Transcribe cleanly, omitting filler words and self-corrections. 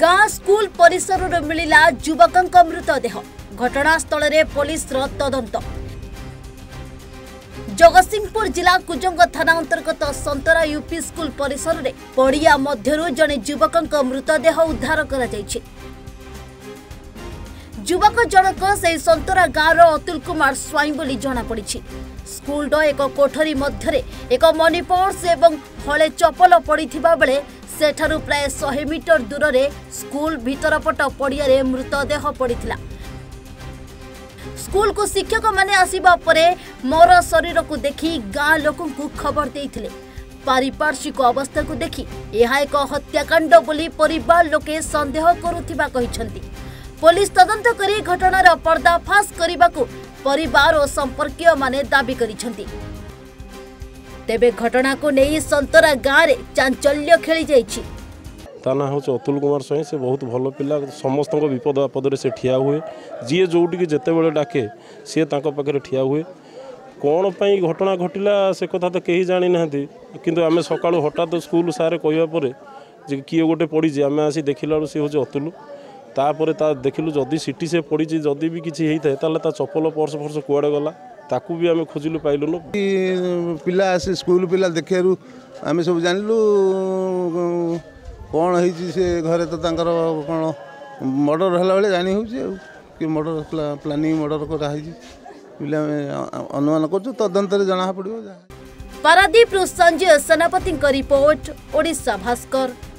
गाँ स्कूल परिसर मिला युवक मृतदेह घटनास्थल में पुलिस तदंत। जगतसिंहपुर जिला कुजंग थाना अंतर्गत संतरा यूपी स्कूल परिसर में पड़िया मध्य जड़े युवक मृतदेह उद्धार कर युवक जनक से संतरा गाँव अतुल कुमार स्वाई बोली जनापड़ी। स्कूल एक कोठरी मध्य एक मनी पर्स और हले चपल पड़ी बेले सेठारु प्राय 100 मीटर दूर रे स्कूल भीतरपट पड़िया रे मृतदेह पड़िथिला। स्कूल को शिक्षक माने आसीबा परे मोर शरीर को देखी गाँ लोक खबर देइथिले। पारिपार्श्विक अवस्था को देखी यह एक हत्याकांड बोली परिवार लोके संदेह करुथिबा कहिसेंती। पुलिस तदंत करी घटनार पर्दाफाश करिबाकू परिवार और संपर्कीय माने दाबी करिसेंती। तेबे घटना को नहीं संतरा गाँव में चांचल्य खेली जाइछि। ता ना हूँ अतुल कुमार स्वाई से बहुत भल पिला समस्त विपद आपदे से ठिया हुए जी जोटिक जिते बड़े डाके सी पाखे ठिया हुए कौन पाई घटना घटला से कथा तो कहीं जाणी ना कि आम सका हठात स्कूल सारे कहवापर किए गोटे पड़ी आम आसी देखला सी हूँ अतुल तापर ता देखिलु जदि सीटी से पड़ी जदि भी किसी होता है चपल पर्स फर्स कुआड़े गला ताकू भी आम खोजिलु पाइलुनु पिला आसी स्कूल पिला देखेरु आम सब जानिलु कौन है से घरे तो कौन मर्डर है जानी हूँ कि मर्डर प्लानिंग मर्डर कराई पे अनुमान कर तदंत जना पड़ो। पारादीप संजय सेनापति रिपोर्ट ओडिशा भास्कर।